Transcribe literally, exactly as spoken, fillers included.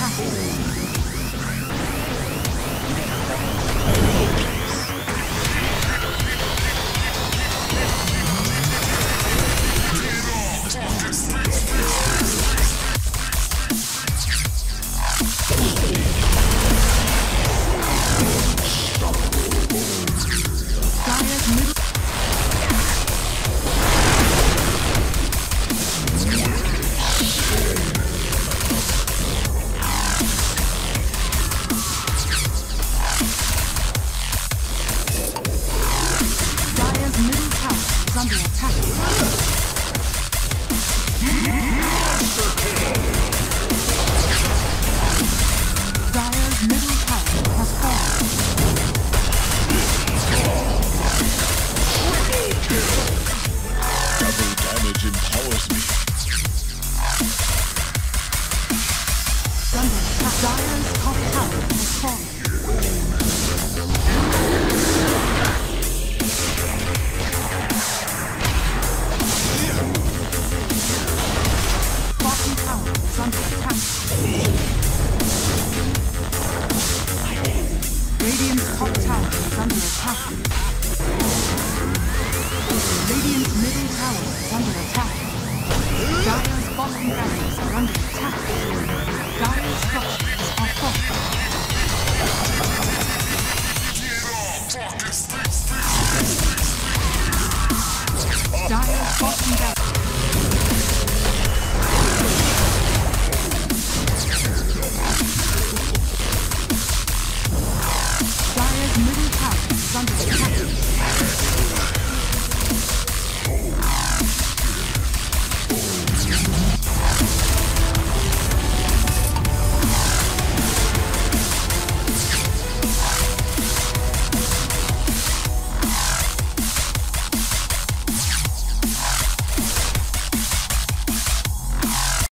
Dire bottom barracks